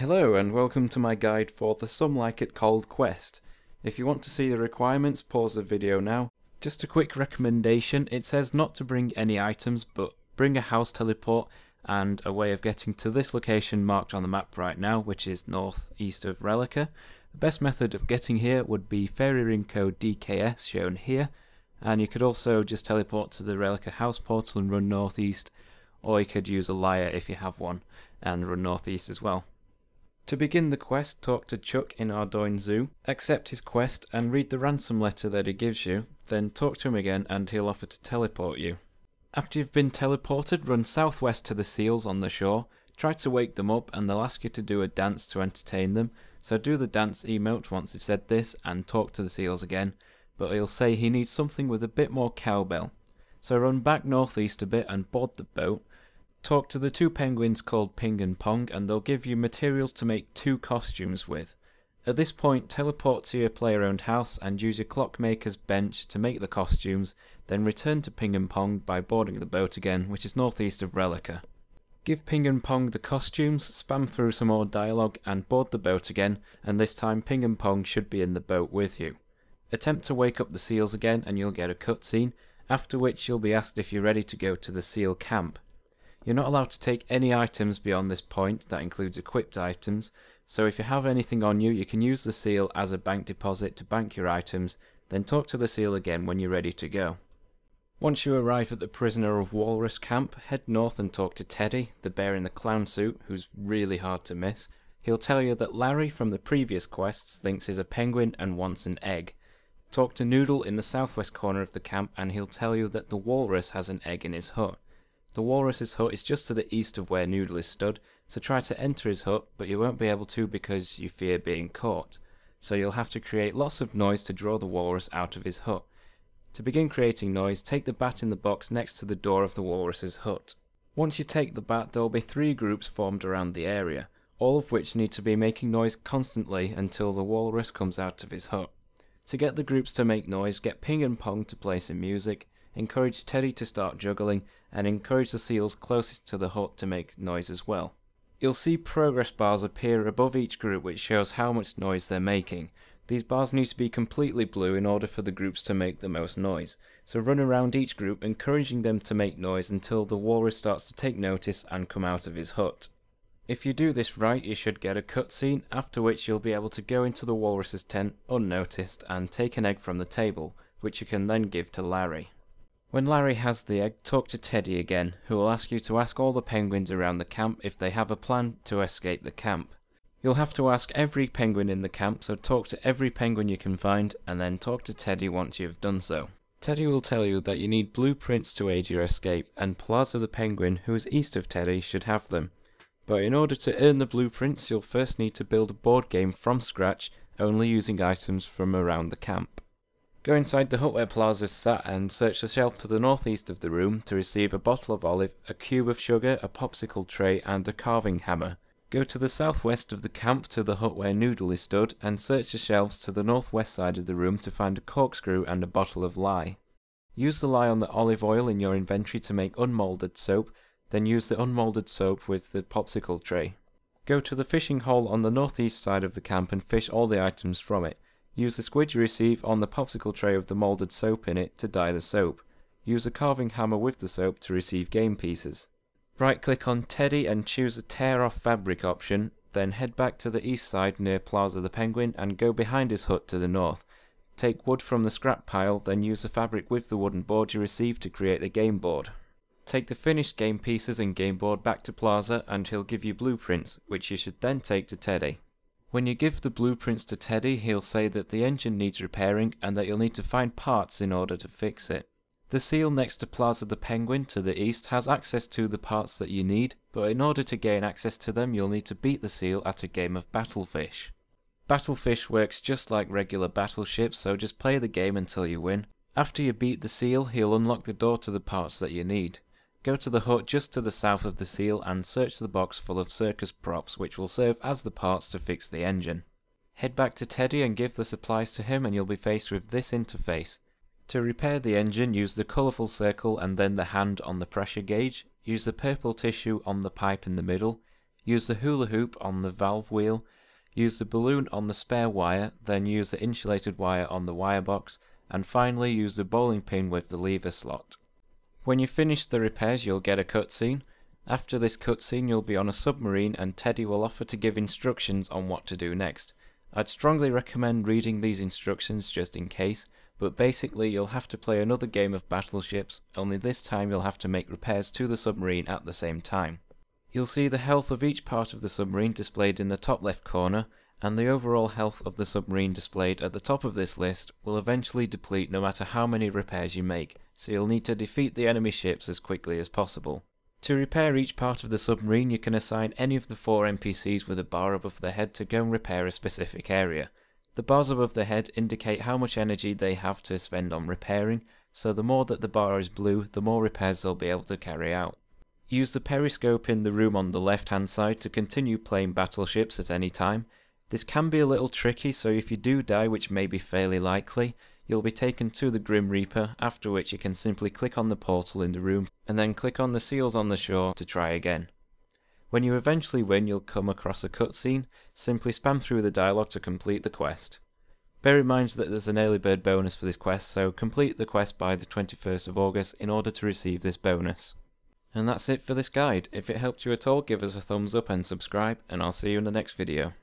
Hello and welcome to my guide for the Some Like It Cold quest. If you want to see the requirements, pause the video now. Just a quick recommendation, it says not to bring any items, but bring a house teleport and a way of getting to this location marked on the map right now, which is northeast of Relica. The best method of getting here would be Fairy Ring Code DKS, shown here, and you could also just teleport to the Relica house portal and run northeast, or you could use a lyre if you have one and run northeast as well. To begin the quest, talk to Chuck in Ardougne Zoo, accept his quest and read the ransom letter that he gives you, then talk to him again and he'll offer to teleport you. After you've been teleported, run southwest to the seals on the shore, try to wake them up and they'll ask you to do a dance to entertain them, so do the dance emote once you've said this and talk to the seals again, but he'll say he needs something with a bit more cowbell. So run back northeast a bit and board the boat. Talk to the two penguins called Ping and Pong and they'll give you materials to make two costumes with. At this point, teleport to your player-owned house and use your clockmaker's bench to make the costumes, then return to Ping and Pong by boarding the boat again, which is northeast of Relica. Give Ping and Pong the costumes, spam through some more dialogue and board the boat again, and this time Ping and Pong should be in the boat with you. Attempt to wake up the seals again and you'll get a cutscene, after which you'll be asked if you're ready to go to the seal camp. You're not allowed to take any items beyond this point, that includes equipped items, so if you have anything on you, you can use the seal as a bank deposit to bank your items, then talk to the seal again when you're ready to go. Once you arrive at the Prisoner of Walrus camp, head north and talk to Teddy, the bear in the clown suit, who's really hard to miss. He'll tell you that Larry from the previous quests thinks he's a penguin and wants an egg. Talk to Noodle in the southwest corner of the camp and he'll tell you that the walrus has an egg in his hut. The walrus's hut is just to the east of where Noodle is stood, so try to enter his hut, but you won't be able to because you fear being caught, so you'll have to create lots of noise to draw the walrus out of his hut. To begin creating noise, take the bat in the box next to the door of the walrus's hut. Once you take the bat, there will be three groups formed around the area, all of which need to be making noise constantly until the walrus comes out of his hut. To get the groups to make noise, get Ping and Pong to play some music, encourage Teddy to start juggling, and encourage the seals closest to the hut to make noise as well. You'll see progress bars appear above each group which shows how much noise they're making. These bars need to be completely blue in order for the groups to make the most noise, so run around each group encouraging them to make noise until the walrus starts to take notice and come out of his hut. If you do this right, you should get a cutscene, after which you'll be able to go into the walrus's tent unnoticed and take an egg from the table, which you can then give to Larry. When Larry has the egg, talk to Teddy again, who will ask you to ask all the penguins around the camp if they have a plan to escape the camp. You'll have to ask every penguin in the camp, so talk to every penguin you can find, and then talk to Teddy once you've done so. Teddy will tell you that you need blueprints to aid your escape, and Plaza the penguin, who is east of Teddy, should have them. But in order to earn the blueprints, you'll first need to build a board game from scratch, only using items from around the camp. Go inside the hut where Plaza's sat and search the shelf to the northeast of the room to receive a bottle of olive, a cube of sugar, a popsicle tray and a carving hammer. Go to the southwest of the camp to the hut where Noodle is stood and search the shelves to the northwest side of the room to find a corkscrew and a bottle of lye. Use the lye on the olive oil in your inventory to make unmoulded soap, then use the unmoulded soap with the popsicle tray. Go to the fishing hole on the northeast side of the camp and fish all the items from it. Use the squid you receive on the popsicle tray with the moulded soap in it to dye the soap. Use a carving hammer with the soap to receive game pieces. Right click on Teddy and choose a tear off fabric option, then head back to the east side near Plaza the penguin and go behind his hut to the north. Take wood from the scrap pile, then use the fabric with the wooden board you received to create the game board. Take the finished game pieces and game board back to Plaza and he'll give you blueprints, which you should then take to Teddy. When you give the blueprints to Teddy, he'll say that the engine needs repairing and that you'll need to find parts in order to fix it. The seal next to Plaza the penguin to the east has access to the parts that you need, but in order to gain access to them you'll need to beat the seal at a game of Battlefish. Battlefish works just like regular battleships, so just play the game until you win. After you beat the seal, he'll unlock the door to the parts that you need. Go to the hut just to the south of the seal and search the box full of circus props which will serve as the parts to fix the engine. Head back to Teddy and give the supplies to him and you'll be faced with this interface. To repair the engine, use the colourful circle and then the hand on the pressure gauge, use the purple tissue on the pipe in the middle, Use the hula hoop on the valve wheel. Use the balloon on the spare wire, then use the insulated wire on the wire box, and finally use the bowling pin with the lever slot. When you finish the repairs you'll get a cutscene. After this cutscene you'll be on a submarine and Teddy will offer to give instructions on what to do next. I'd strongly recommend reading these instructions just in case, but basically you'll have to play another game of battleships, only this time you'll have to make repairs to the submarine at the same time. You'll see the health of each part of the submarine displayed in the top left corner, and the overall health of the submarine displayed at the top of this list will eventually deplete no matter how many repairs you make, so you'll need to defeat the enemy ships as quickly as possible. To repair each part of the submarine you can assign any of the 4 NPCs with a bar above their head to go and repair a specific area. The bars above their head indicate how much energy they have to spend on repairing, so the more that the bar is blue, the more repairs they'll be able to carry out. Use the periscope in the room on the left hand side to continue playing battleships at any time. This can be a little tricky, so if you do die, which may be fairly likely, you'll be taken to the Grim Reaper, after which you can simply click on the portal in the room and then click on the seals on the shore to try again. When you eventually win you'll come across a cutscene, simply spam through the dialogue to complete the quest. Bear in mind that there's an early bird bonus for this quest, so complete the quest by the 21st of August in order to receive this bonus. And that's it for this guide. If it helped you at all, give us a thumbs up and subscribe, and I'll see you in the next video.